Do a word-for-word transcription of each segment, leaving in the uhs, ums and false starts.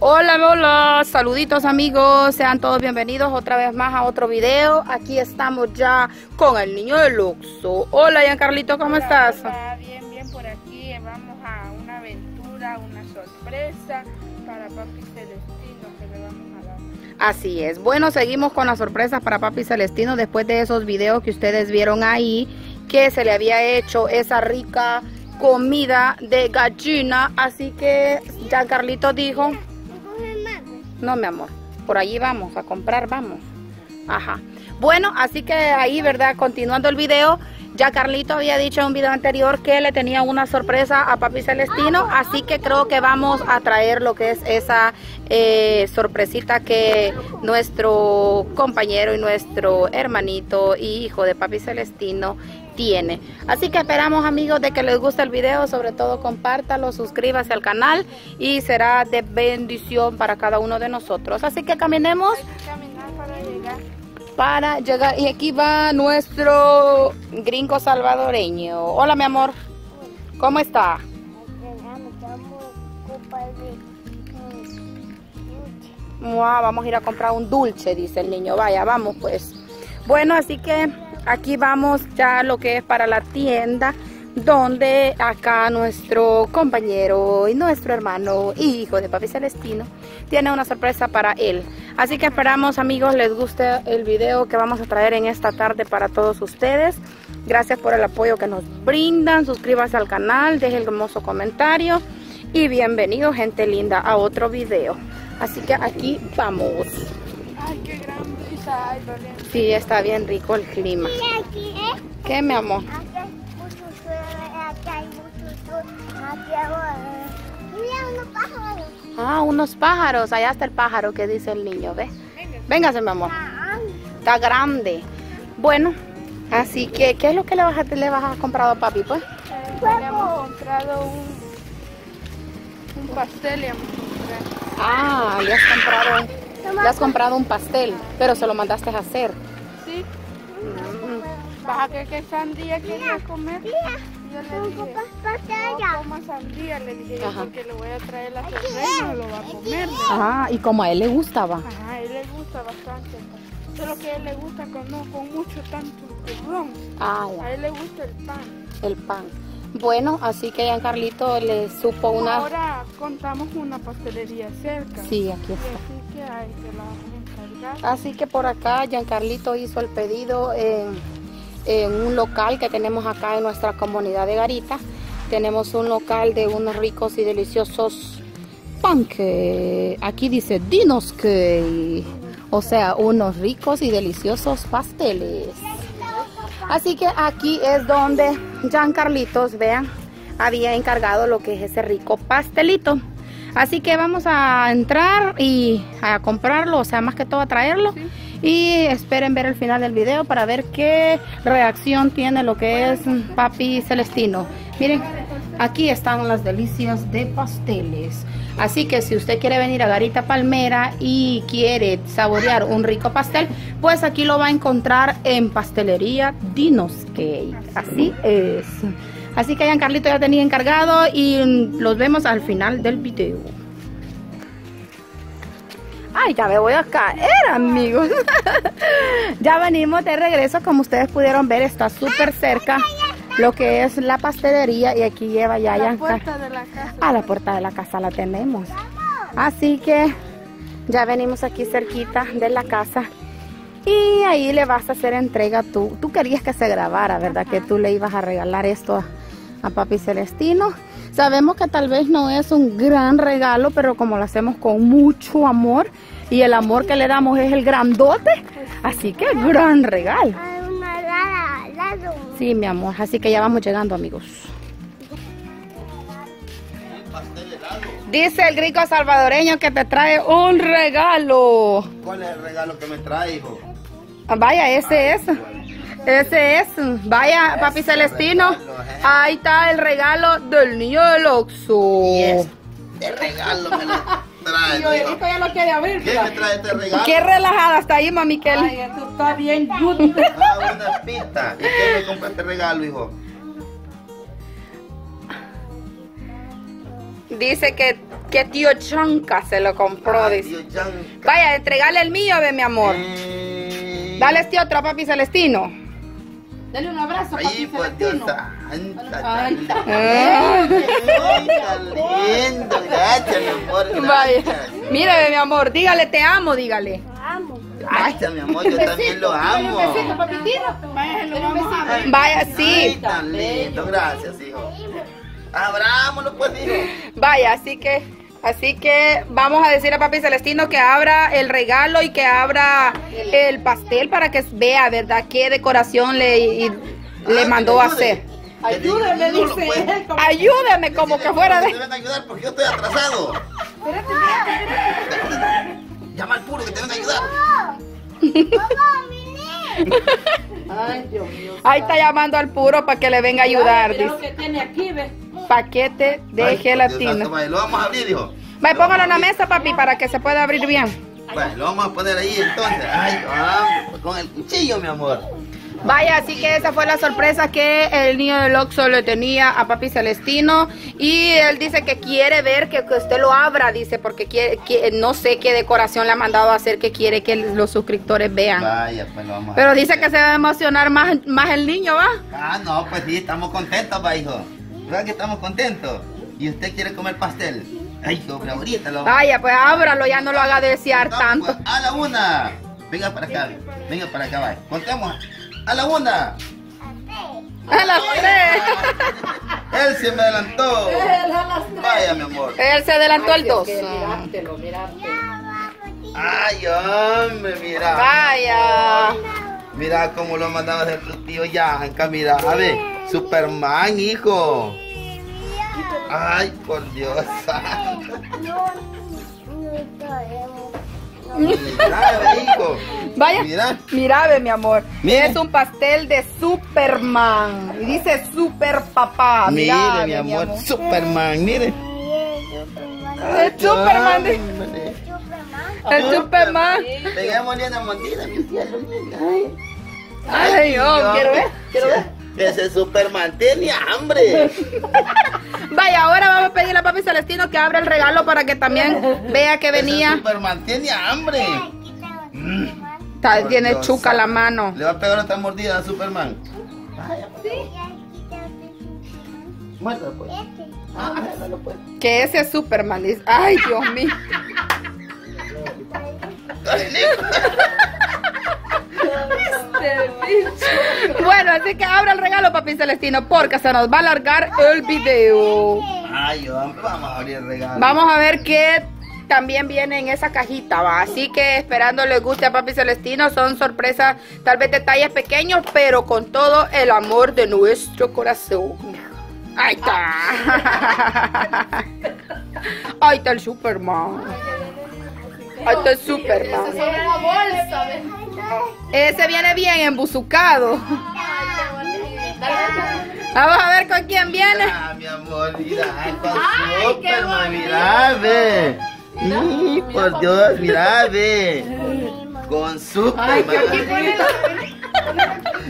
Hola, hola, saluditos amigos, sean todos bienvenidos otra vez más a otro video. Aquí estamos ya con el niño del Oxxo. Hola, Gian Carlito, ¿cómo hola, estás? Hola, bien, bien, por aquí vamos a una aventura, una sorpresa para Papi Celestino que le vamos a dar. Así es, bueno, seguimos con las sorpresas para Papi Celestino después de esos videos que ustedes vieron ahí, que se le había hecho esa rica comida de gallina, así que Gian Carlito dijo... No, mi amor, por allí vamos a comprar, vamos. Ajá. Bueno, así que ahí, ¿verdad? Continuando el video, ya Carlito había dicho en un video anterior que le tenía una sorpresa a Papi Celestino, así que creo que vamos a traer lo que es esa eh, sorpresita que nuestro compañero y nuestro hermanito y hijo de Papi Celestino tiene. Así que esperamos, amigos, de que les guste el video, sobre todo compártalo, suscríbase al canal y será de bendición para cada uno de nosotros. Así que caminemos. Hay que caminar para llegar. Para llegar. Y aquí va nuestro gringo salvadoreño. Hola, mi amor. ¿Cómo está? Wow, vamos a ir a comprar un dulce, dice el niño. Vaya, vamos pues. Bueno, así que... Aquí vamos ya lo que es para la tienda, donde acá nuestro compañero y nuestro hermano y hijo de Papi Celestino tiene una sorpresa para él. Así que esperamos, amigos, les guste el video que vamos a traer en esta tarde para todos ustedes. Gracias por el apoyo que nos brindan, suscríbase al canal, deje el hermoso comentario y bienvenido, gente linda, a otro video. Así que aquí vamos. Ay, qué grande. Sí, está bien rico el clima. ¿Qué, mi amor? Ah, unos pájaros. Allá está el pájaro que dice el niño, ¿ves? Véngase, mi amor. Está grande. Bueno, así que, ¿qué es lo que le vas a, le vas a comprar a papi, pues? Le hemos comprado un, un pastel. Le hemos comprado. Ah, ya has comprado un... Le has comprado un pastel, pero se lo mandaste a hacer. Sí. ¿Para qué, qué sandía quería comer? Yo le dije, no coma sandía, le dije, porque le voy a traer la sorpresa, no lo va a comer. Ah, y como a él le gustaba. Ajá, a él le gusta bastante. Solo que a él le gusta con, no, con mucho tanto turrón. Ah, ya. A él le gusta el pan. El pan. Bueno, así que Gian Carlito le supo una... Ahora contamos una pastelería cerca. Sí, aquí está. Así que ahí te la vamos a encargar. Así que por acá Gian Carlito hizo el pedido en, en un local que tenemos acá en nuestra comunidad de Garita. Tenemos un local de unos ricos y deliciosos pancakes. Aquí dice Dinos Cake. O sea, unos ricos y deliciosos pasteles. Así que aquí es donde Gian Carlitos, vean, había encargado lo que es ese rico pastelito. Así que vamos a entrar y a comprarlo, o sea, más que todo a traerlo. Sí. Y esperen ver el final del video para ver qué reacción tiene lo que es Papi Celestino. Miren, aquí están las delicias de pasteles. Así que si usted quiere venir a Garita Palmera y quiere saborear un rico pastel, pues aquí lo va a encontrar en Pastelería Dinos Cake. Así es. Así que Gian Carlito ya tenía encargado y los vemos al final del video. Ay, ya me voy a caer, amigos. Ya venimos de regreso, como ustedes pudieron ver, está súper cerca lo que es la pastelería y aquí lleva ya Yanca. A la puerta de la casa la tenemos. Así que ya venimos aquí cerquita de la casa y ahí le vas a hacer entrega tú. Tú querías que se grabara, ¿verdad? Ajá. Que tú le ibas a regalar esto a, a Papi Celestino. Sabemos que tal vez no es un gran regalo, pero como lo hacemos con mucho amor y el amor que le damos es el grandote, así que gran regalo. Sí, mi amor, así que ya vamos llegando, amigos. Dice el gringo salvadoreño que te trae un regalo. ¿Cuál es el regalo que me trae, hijo? Vaya, ese Ay, es. Bueno. Ese es. Vaya, ese Papi Celestino. Regalo, ¿eh? Ahí está el regalo del niño del Oxxo. Este regalo me lo trae. Yo, hijo, ya lo quiere abrir. ¿Qué me trae este regalo? Qué relajada está ahí, mami. Que Ay, esto está bien. Ah, una pita. ¿Y qué me compraste regalo, hijo? Dice que, que tío Yanca se lo compró. Ay, dice. Vaya, entregale el mío, ve mi amor. Eh... Dale este otro a Papi Celestino. Dale un abrazo a Papi Celestino. Ay, lindo, gracias, mi amor. Vaya. Mire, mi amor, dígale, te amo, dígale. Te amo. Gracias, mi amor, yo también lo amo. Un besito, papitito. Vaya, lo vamos a ver. Vaya, sí. Tan lindo, gracias, hijo. Abrámoslo, pues, hijo. Vaya, así que, así que vamos a decir a Papi Celestino que abra el regalo y que abra el pastel para que vea, ¿verdad?, qué decoración le, y, le mandó a hacer. Ayúdeme, dice él. Ayúdeme, como que fuera de... Deben ayudar porque yo estoy atrasado. Llama al puro que te van a ayudar. Ay, Dios mío. Ahí está llamando al puro para que le venga a ayudar. Ay, dice. Que tiene aquí, ¿ves? Paquete de Ay, gelatina. Dios, santo, lo vamos a abrir, hijo. Vaya, póngalo en la mesa, papi, para que se pueda abrir bien. Vaya, lo vamos a poner ahí entonces. Ay, vamos, con el cuchillo, mi amor. Vaya, así que esa fue la sorpresa que el niño del Oxxo le tenía a Papi Celestino. Y él dice que quiere ver que, que usted lo abra, dice, porque quiere, que, no sé qué decoración le ha mandado a hacer, que quiere que los suscriptores vean. Vaya, pues lo vamos a Pero dice que se va a emocionar más, más el niño, ¿va? Ah, no, pues sí, estamos contentos, va, hijo. ¿Verdad que estamos contentos? ¿Y usted quiere comer pastel? Ay, sobre ahorita lo... Vaya, pues ábralo, ya no lo haga desear tanto. Pues, a la una. Venga para acá, venga para acá, va. Contemos... A la una. A las tres. Él se me adelantó. Vaya, mi amor. Él se adelantó al dos. Mirátelo, mirátelo. Ay, hombre, mira. Vaya. Mira cómo lo mandaba el tío Yanca, mira. A ver, Superman, hijo. Ay, por Dios. Mira, hijo. Vaya, mira, mira, mi amor. Mira. Es un pastel de Superman. Y dice Super Papá. Mire, mira, mi, amor, mi amor, Superman, mire. El Superman. El Superman. De... El Superman. Peguémosle una mordida, mi tía Lolita. Ay, yo quiero ver, quiero ver. Ese Superman tiene hambre. Vaya, ahora vamos a pedirle a Papi Celestino que abra el regalo para que también vea que venía. Ese Superman tiene hambre. Mm. Tiene chuca la mano. Le va a pegar otra mordida a Superman. Vaya, pues. Muérdalo, pues. Ah, muérdalo, pues. Que ese Superman dice. Ay, Dios mío. Bueno, así que abra el regalo, Papi Celestino, porque se nos va a alargar el video. Ay, hombre, vamos a abrir el regalo. Vamos a ver qué también viene en esa cajita, va. Así que esperando les guste a Papi Celestino. Son sorpresas, tal vez detalles pequeños, pero con todo el amor de nuestro corazón. Ahí está. Ahí está el Superman. Ahí está el Superman. Ese viene bien embuzucado. Vamos a ver con quién viene. Ah, mi amor, mira, con Superman, mira, ve. Y por Dios, mira, ve. Con Superman.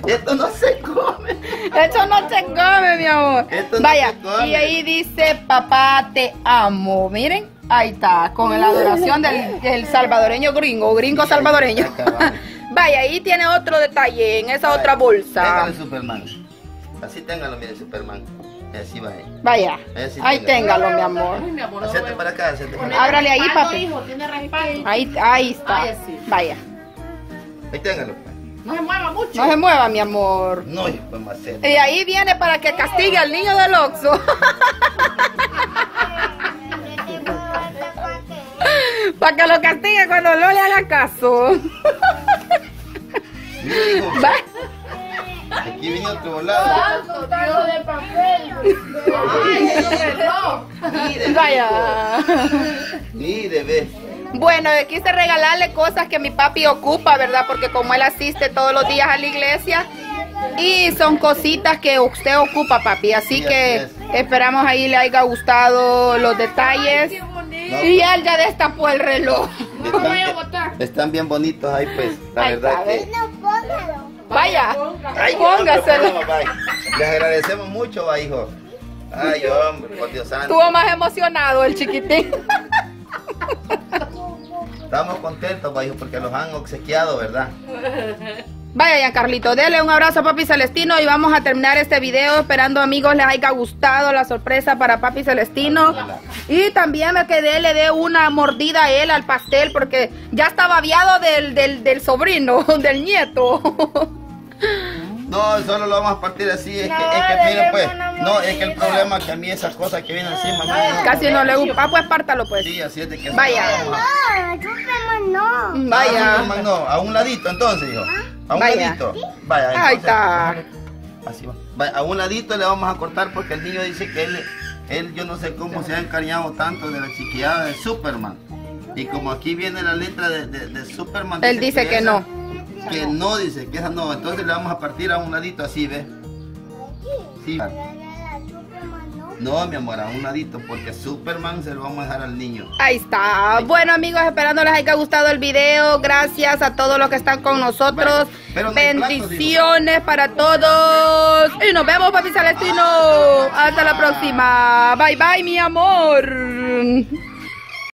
Esto no se come. Esto no se come, mi amor. Esto no Vaya, se come. Y ahí dice, papá, te amo. Miren, ahí está, con la adoración del, del salvadoreño gringo, gringo salvadoreño. Vaya, ahí tiene otro detalle en esa Vaya, otra bolsa. Téngalo, Superman. Así téngalo, mire, Superman. Así va ahí. Vaya. Así ahí téngalo, téngalo, mi amor. Ay, mi amor, hacete para acá, hacete para acá. Ábrale ahí, papi. Hijo, tiene ahí, ahí está. Ay, sí. Vaya. Ahí téngalo. No se mueva mucho. No se mueva, mi amor. No, pues más cerca. Y ahí viene para que castigue al niño del Oxxo. Para que lo castigue cuando no le haga caso. ¿Va? Aquí viene otro volado. Tanto de papel. Vaya. Mire, ve. Bueno, quise regalarle cosas que mi papi ocupa, ¿verdad? Porque como él asiste todos los días a la iglesia. Y son cositas que usted ocupa, papi. Así que esperamos ahí le haya gustado los detalles. No, y él ya destapó el reloj. Están, voy a botar. Están bien bonitos ahí, pues. La ahí verdad está, que... No, póngalo. Vaya, póngaselo. Póngaselo. Les agradecemos mucho, va, hijo. Ay, hombre, por Dios santo. Estuvo más emocionado el chiquitín. Estamos contentos, Bayo, porque los han obsequiado, ¿verdad? Vaya, Gian Carlito, dele un abrazo a Papi Celestino y vamos a terminar este video esperando, amigos, les haya gustado la sorpresa para Papi Celestino. Y también a que dé, le dé una mordida a él al pastel porque ya está babeado del, del, del sobrino, del nieto. No, solo lo vamos a partir así, es no, que, es que miren pues, no, es que el problema es que a mí esas cosas que vienen así, mamá. Casi no, no le gusta, ah, pues pártalo pues. Sí, así es de que... Vaya. No, Superman no. Vaya. Superman no, a un ladito entonces, hijo. A un Vaya. ladito. Vaya. Entonces, ahí está. Así va. Vaya, a un ladito le vamos a cortar porque el niño dice que él, él yo no sé cómo se ha encariñado tanto de la chiquillada de Superman. Y como aquí viene la letra de, de, de Superman. Él dice que, que esa, no. Que no dice, que esa no, entonces le vamos a partir a un ladito así, ¿ves? Sí. No, mi amor, a un ladito, porque Superman se lo vamos a dejar al niño. Ahí está. Bueno, amigos, esperando les haya gustado el video. Gracias a todos los que están con nosotros. Pero, pero no bendiciones plato, para todos. Y nos vemos, Papi Celestino. Hasta la próxima. Bye, bye, mi amor.